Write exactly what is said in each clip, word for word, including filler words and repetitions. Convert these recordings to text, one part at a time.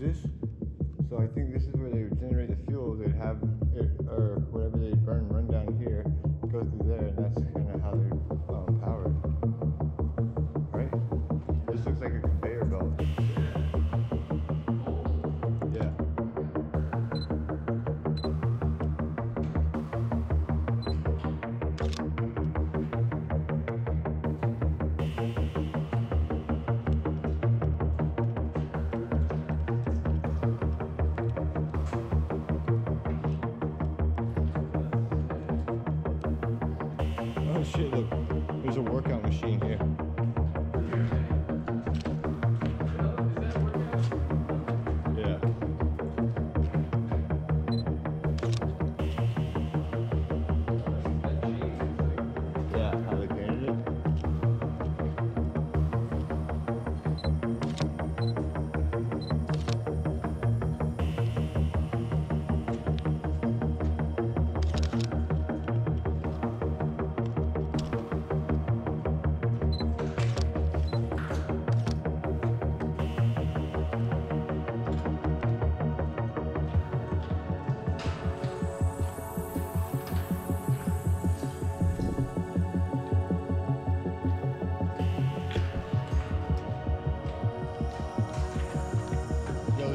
this. So I think this is where they would generate the fuel. They'd have it, or whatever they burn, run down here, go through there, and that's kind of how they um, power it. Right? This looks like a conveyor belt. Shit, look, there's a workout machine here.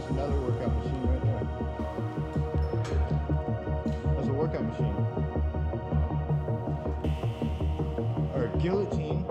Another workout machine right there. That's a workout machine. Or a guillotine.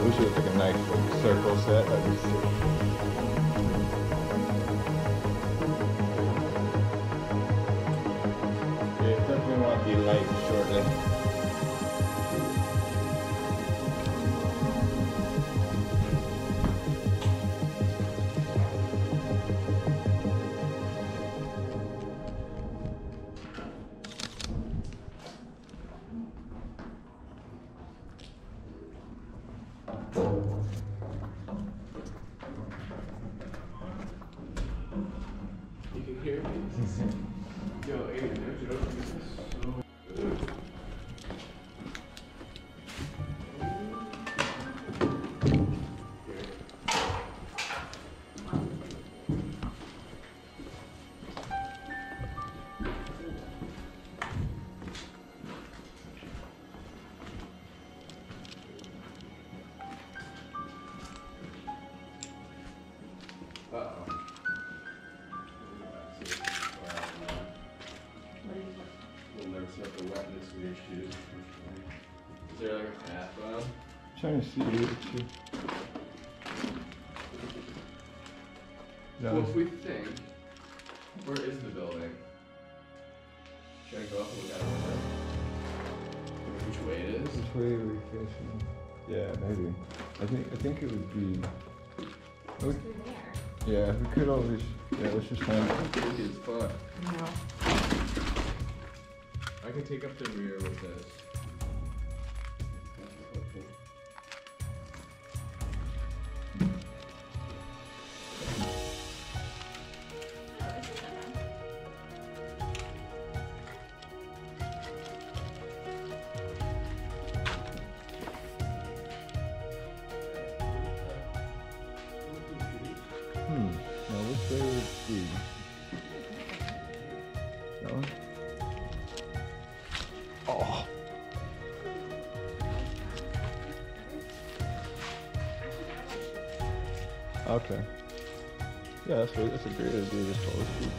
We should have like a nice like, circle set. That'd be sick. Yeah, it's definitely want to be light shortly. Yo, Aiden, you know, this is so good. Uh-oh. Up the wetness of your shoes. Is there like a fat bun? I'm trying to see you. So if we think, where is the building? Should I go up and look at it? Which way it is? Which way are we facing? Yeah, maybe. I think I think it would be. It would, yeah, we could always. Yeah, let's just find it. Creepy as fuck. No. I can take up the rear with this. Hmm, now which way would it be? That one? Oh. Okay. Yeah, that's really, that's a great idea. Just all these people.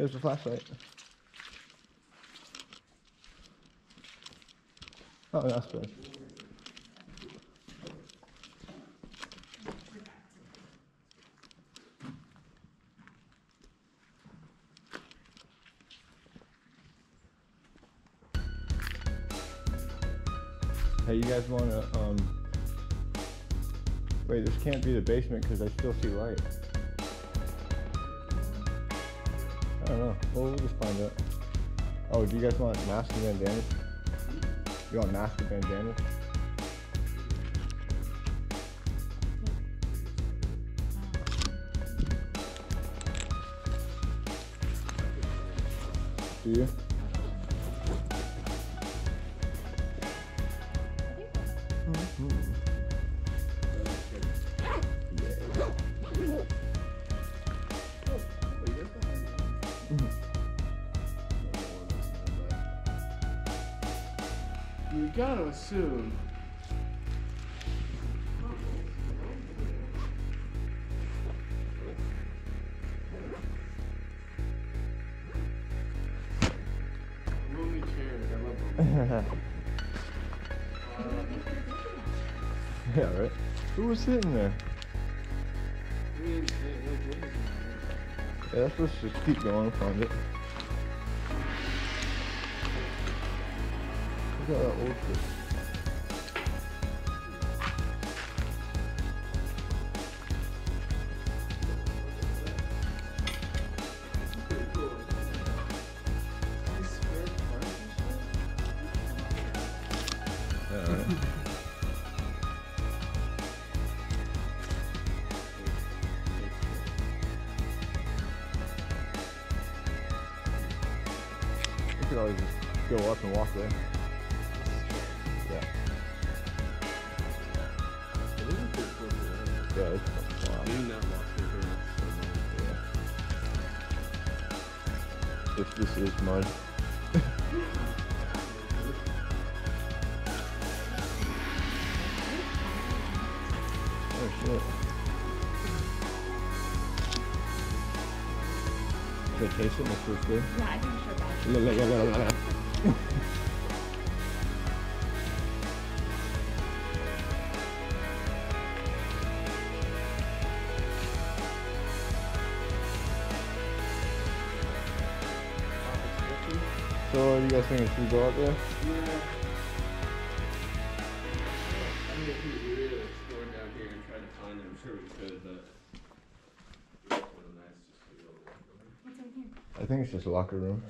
Here's the flashlight. Oh, that's good. Hey, you guys want to, um, wait, this can't be the basement because I still see light. I don't know. Well, we'll just find out. Oh, do you guys want masks and bandanas? You want masks and bandanas? Do you? You gotta assume. Movie chairs, I love them. Yeah, right. Who was sitting there? Yeah, let's just keep going and find it. Look at that old shit. Yeah, right. We could always just go up and walk there. Yeah. Yeah, it's yeah. If this is mud. Oh shit. Should I taste it in the first day? Yeah, I think it's sure. So you guys think we go out there? Yeah. I mean, if we really explored down here and tried to find it, I'm sure we could, but it's really nice just to go over. What's in here? I think it's just a locker room.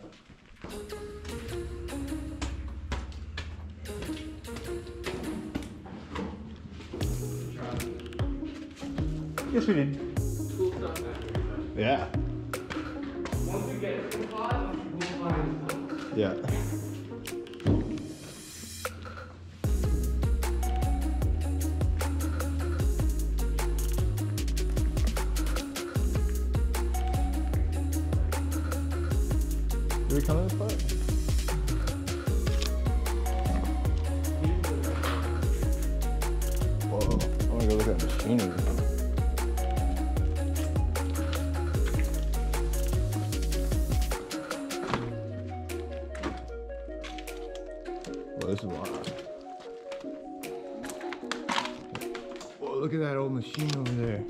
Yes, we did. Cool stuff man. Yeah. Once we get too hot, we'll find something. Yeah. Do we come in this part? Whoa, I wanna go look at machinery. This is wild. Whoa, look at that old machine over there.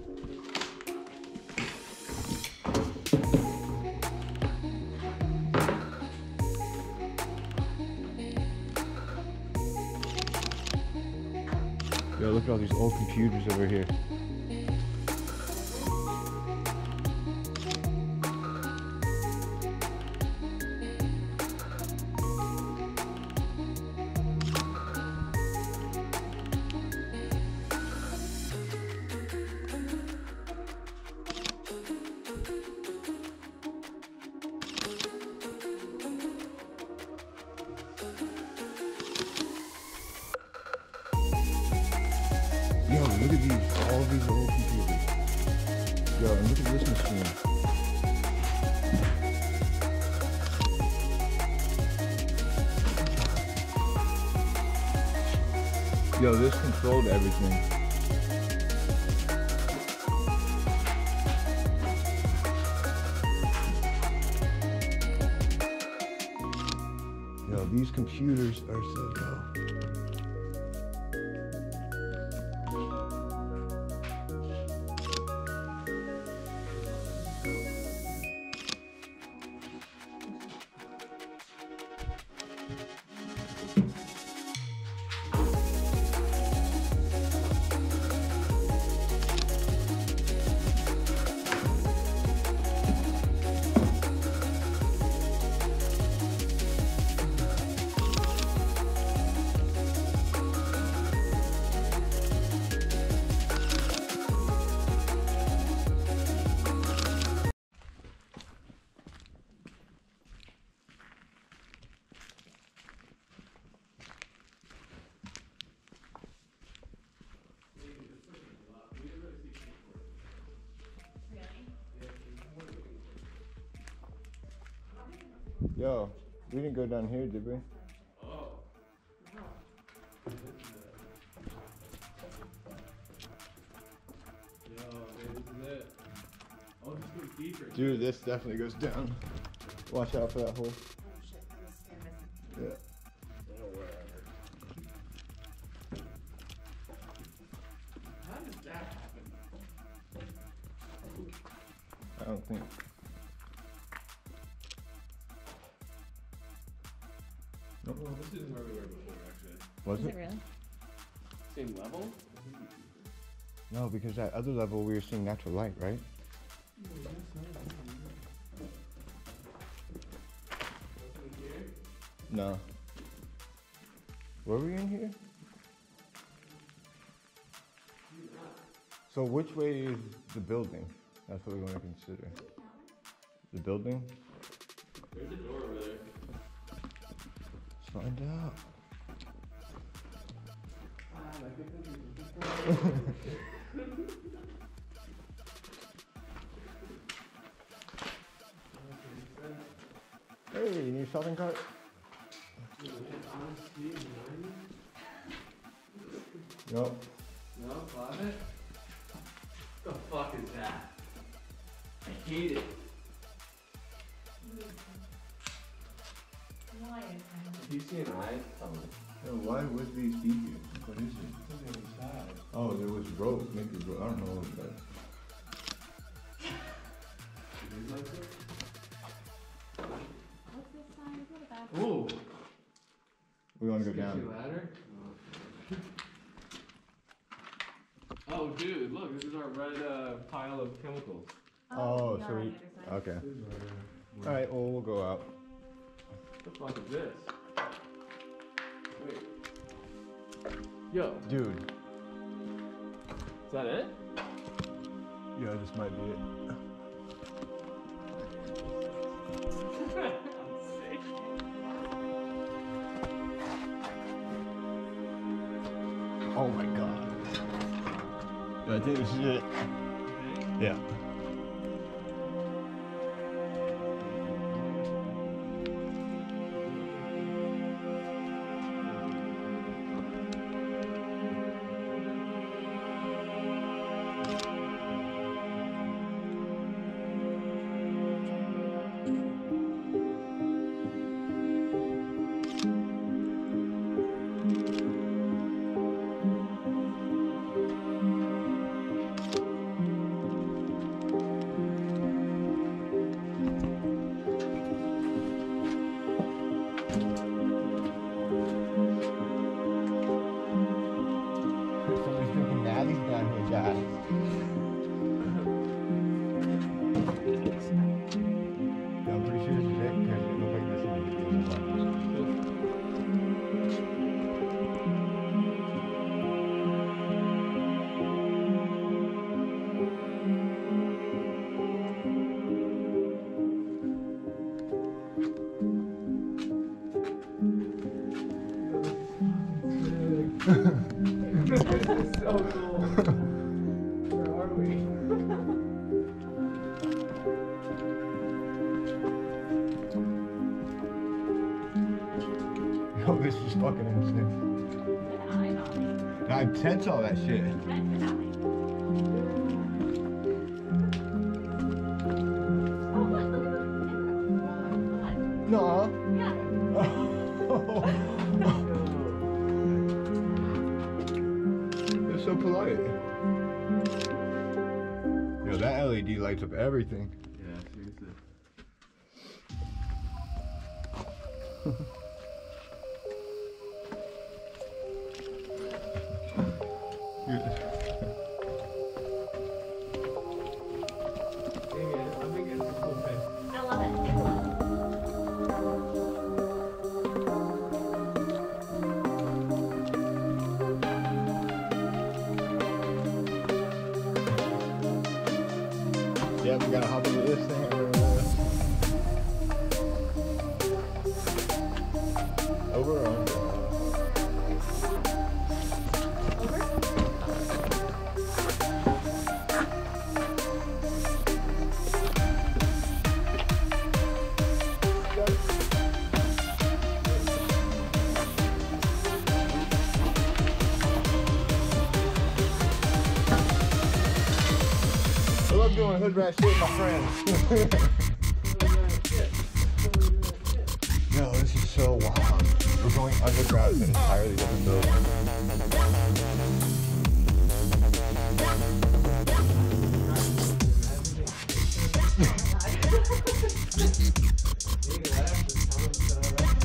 Yo, look at all these old computers over here. Yo, look at these, all these old computers. Yo, and look at this machine. Yo, this controlled everything. these computers are so low. Yo, we didn't go down here, did we? Oh. Yo, man, this is it. Oh, this goes deeper. Dude, this definitely goes down. Watch out for that hole. Oh shit, I'm scared. Yeah. That'll wear out. How did that happen? I don't think. Well, this isn't where we were before, actually. Was it? it really? Same level? No, because that other level we were seeing natural light, right? No. Were we in here? So which way is the building? That's what we want to consider. The building? There's a door over there. Find out. Hey, you need a shopping cart? Nope. No, find it? What the fuck is that? I hate it. Why? Do you see an eye? Yeah, why would these be here? What is it? Oh, there was rope. Maybe rope. I don't know what that. What's this sign? What about that? Ooh. We want to go down. Ladder? Oh, dude, look. This is our red uh, pile of chemicals. Oh, oh so we. Okay. All right. Well, we'll go out. What the fuck is this? Wait. Yo. Dude. Is that it? Yeah, this might be it. I'm sick. Oh my god. Yeah, I think this is it. Yeah. Oh, this is fucking insane. I have tents, all that shit. No. Yeah. Oh. polite. Yo, that L E D lights up everything. Yeah, seriously. Yeah, we gotta hop into this thing. Over or under? Over? I love doing hood rat shit with my friends. Yo, this is so wild. We're going underground in an entirely different building.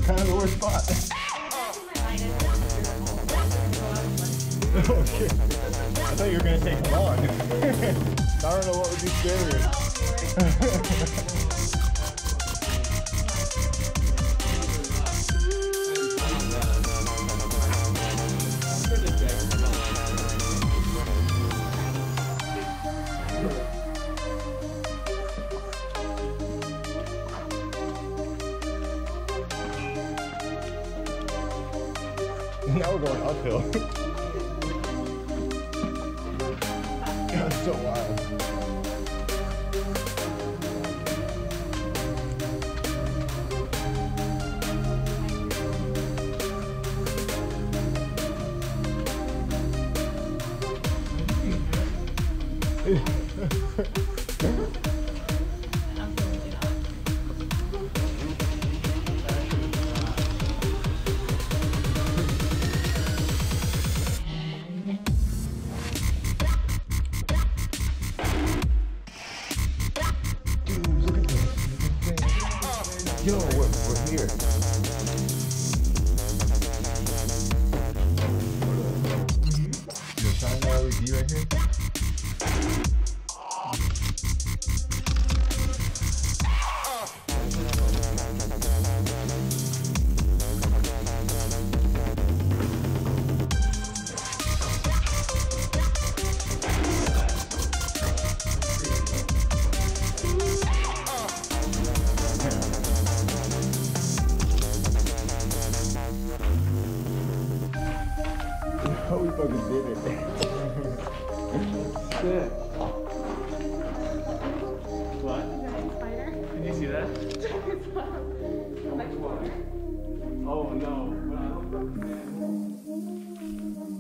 Kind of the worst spot. Oh shit. I thought you were going to take them on. I don't know what would be scarier. Now we're going uphill. That's so wild. Yo, we're, we're here. You're shining the L E D right here? Oh, we fucking did it. Shit. What? Giant spider. Did you see that? Oh no.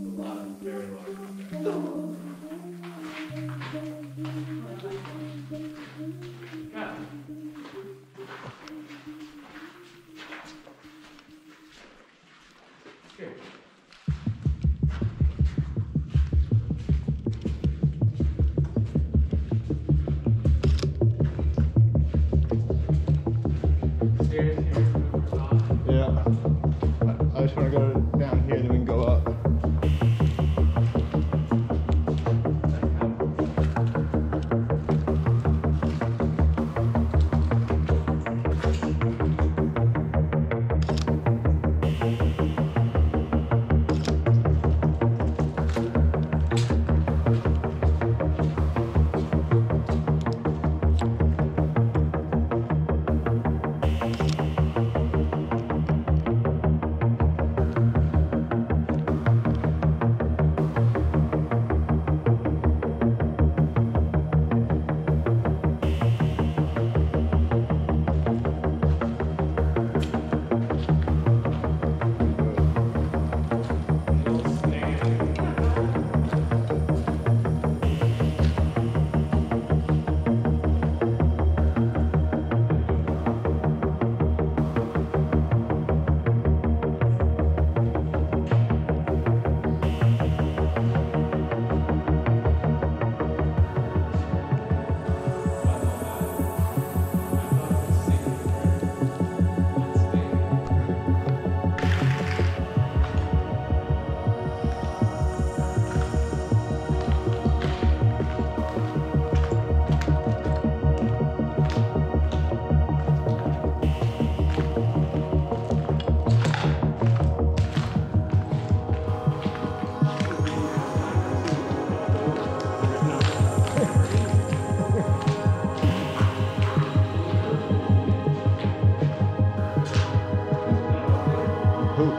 A lot of very large. God. Here. I just want to go down here, then we can go up. Who?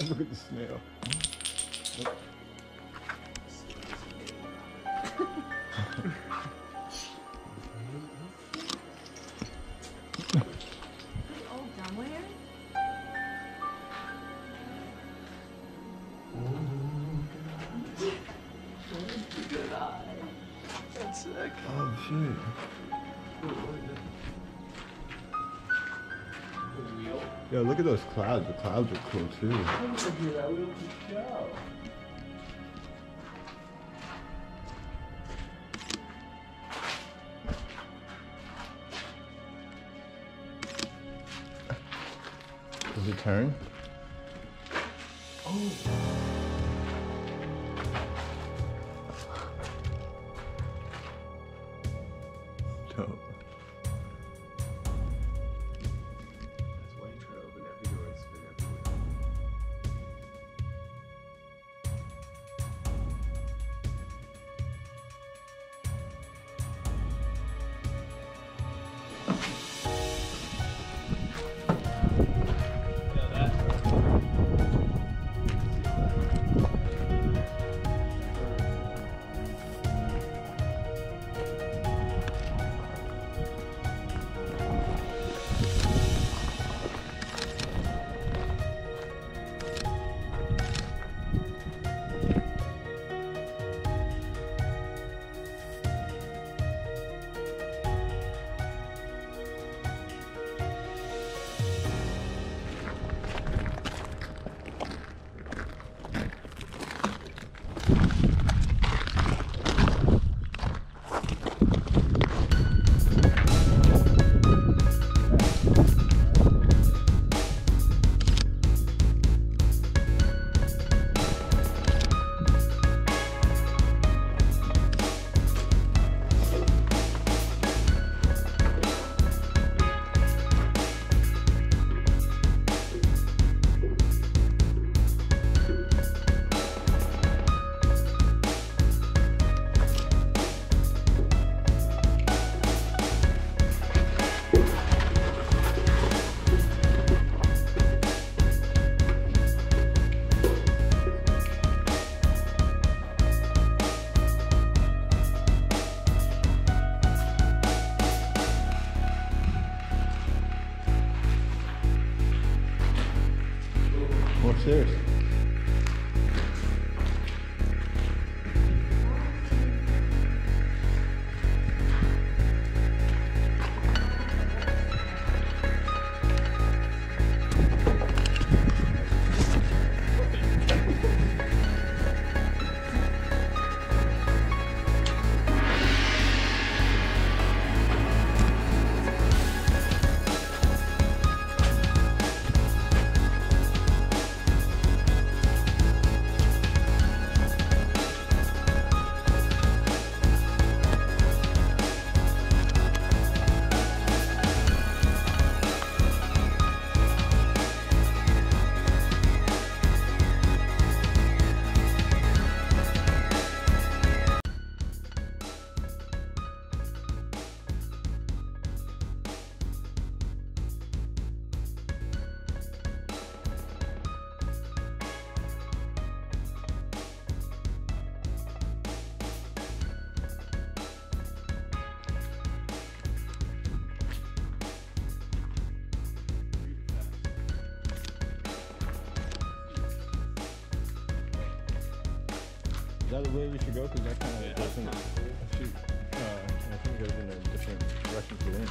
Look at the snail. Look. The old dumbwaiter? Good eye. That's sick. Oh, shit. Yo, look at those clouds. The clouds are cool too. Does it turn? Oh. Dope. Cheers. that the way we should go? Because that kind of yeah, doesn't. Uh, I think it goes in a different direction to land.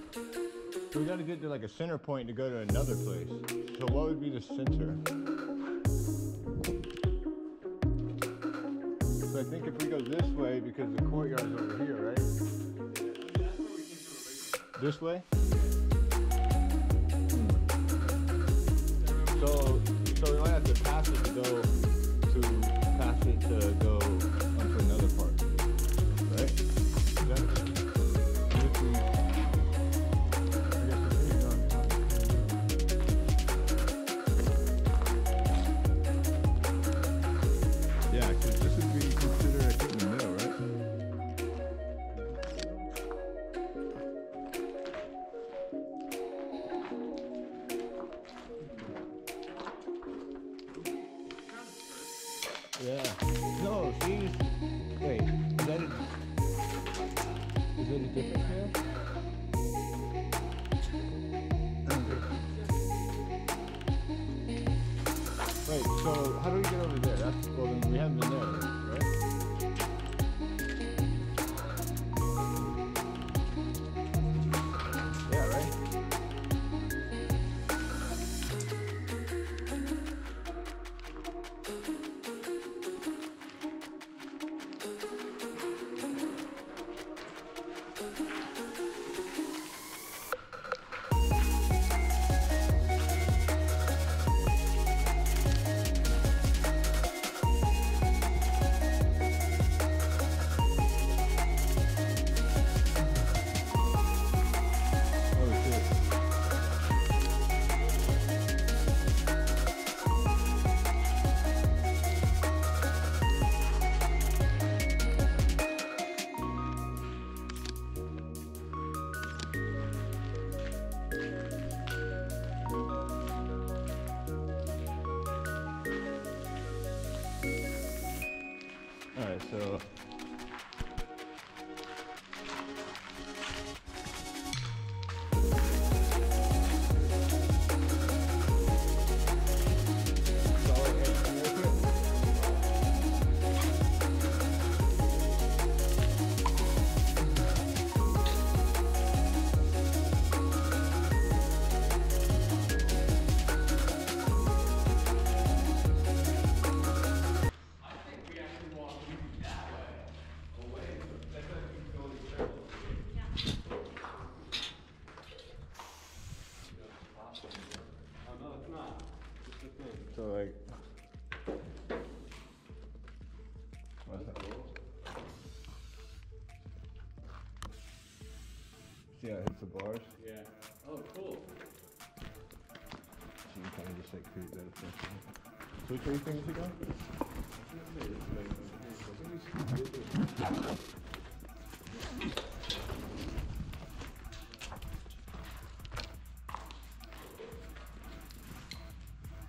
So we gotta get to like a center point to go to another place. So what would be the center? So I think if we go this way, because the courtyard's over here, right? This way? So so we might have to pass it to go to pass it to go onto another part. Yeah. No, she's. Wait, is that a. Is it a different hair? Right, so how do we get over there? That's. Well, then we haven't been there, right? Yeah, right? So that way. see how it hits the bars? Yeah. Oh, cool. So you can kind of just like create that effect. So which way you think we go?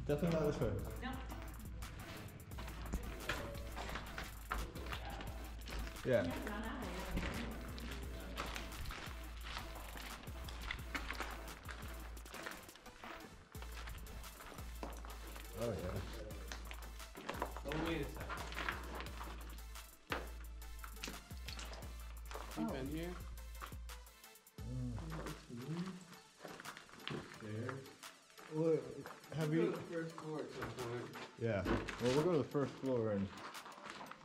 Definitely not this way. No. Yeah. Oh yeah. Oh wait a second. Keep oh. in here. There. Well, have we'll you? Go to the first floor at some point. Yeah. Well, we'll go to the first floor and.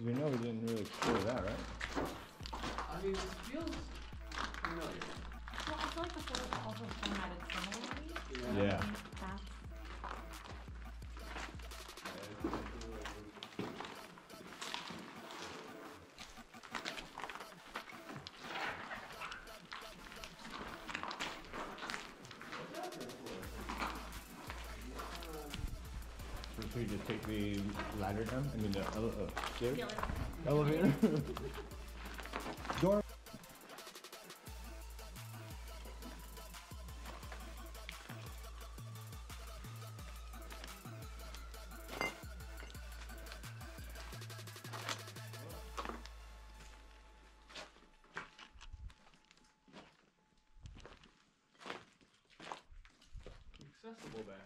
We know we didn't really explore that, right? I mean, it feels familiar. Well, I feel like the photos are also formatted similarly. Yeah. yeah. Should we just take the ladder down? I mean the ele uh, stairs? Yeah, elevator? Door. Accessible bathroom.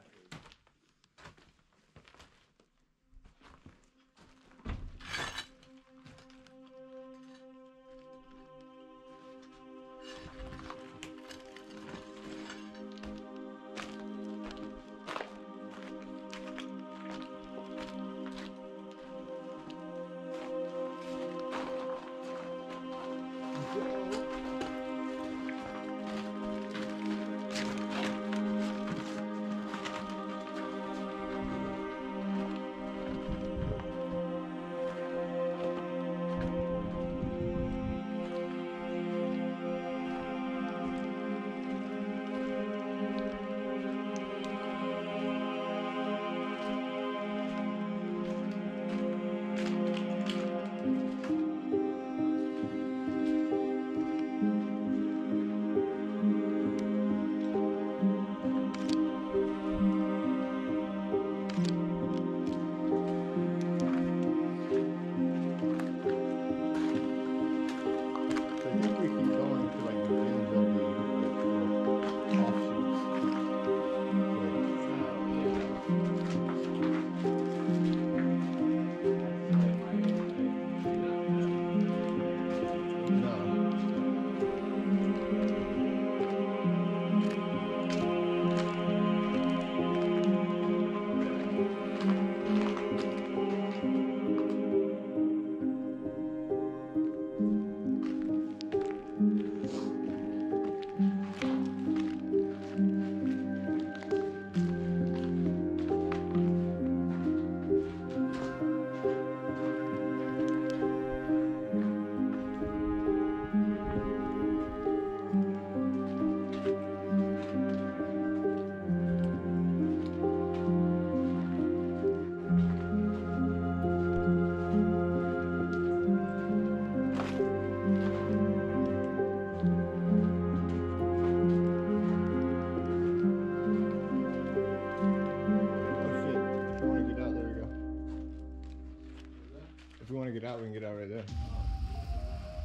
If we want to get out, we can get out right there.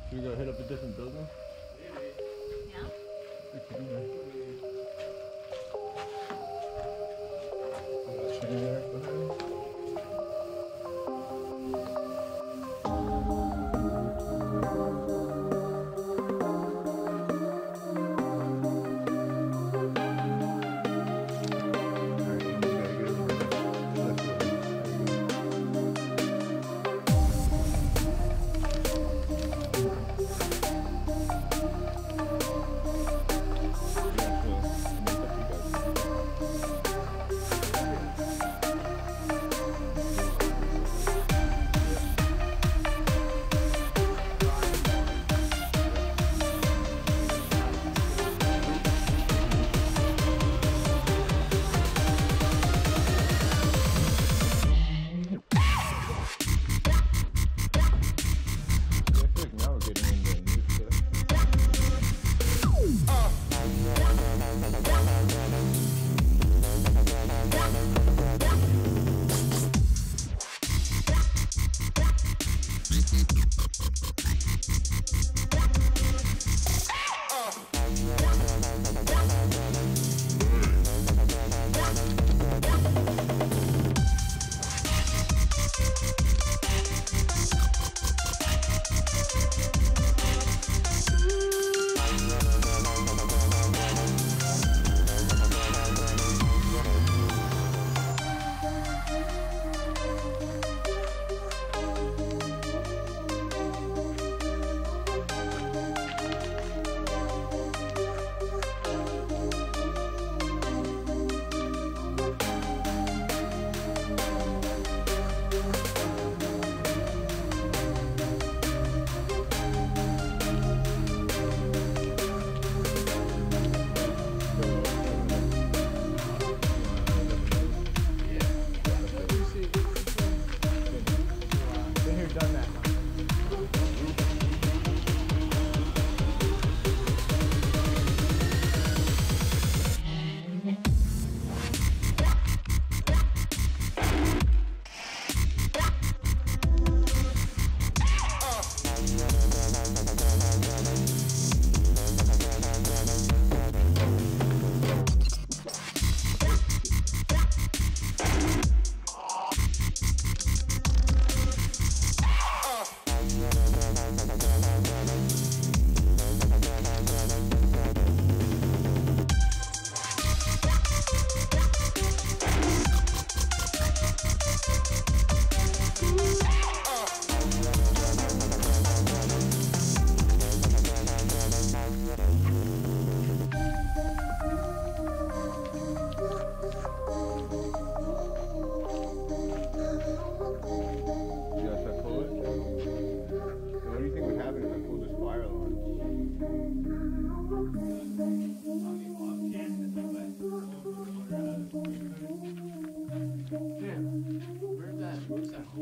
Should we go hit up a different building? Yeah. Okay.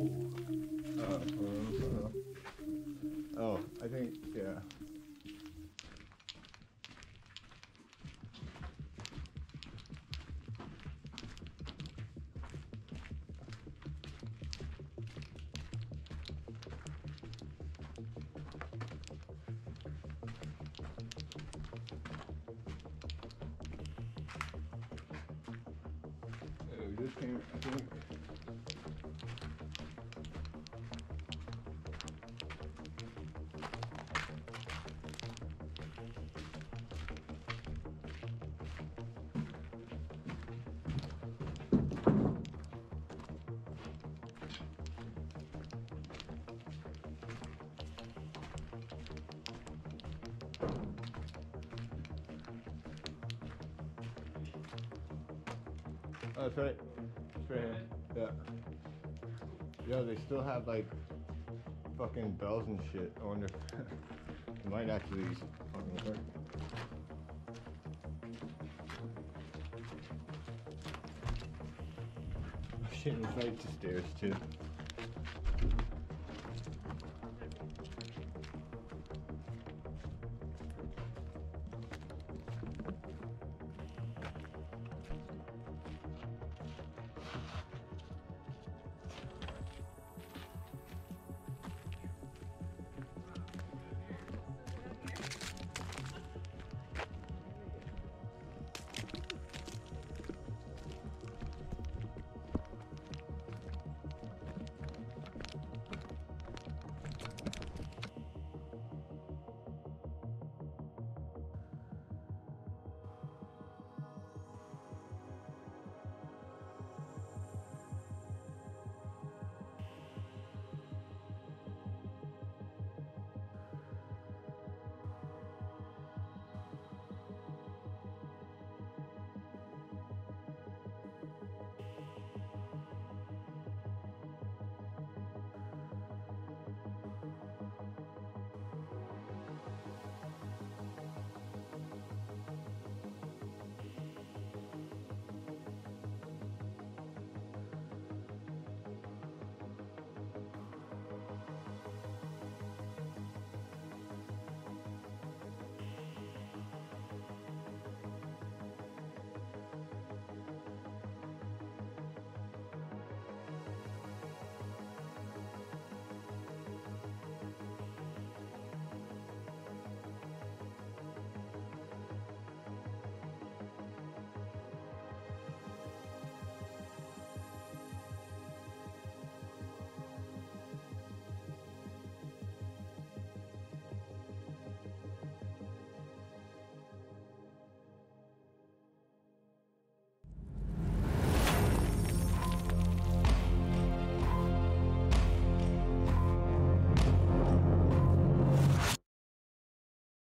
Uh, uh, uh. Oh, I think, yeah. This came, I think. Oh, that's right. Yeah. Yeah, they still have like fucking bells and shit. I wonder if it might actually fucking work. Oh shit, it's right to stairs too.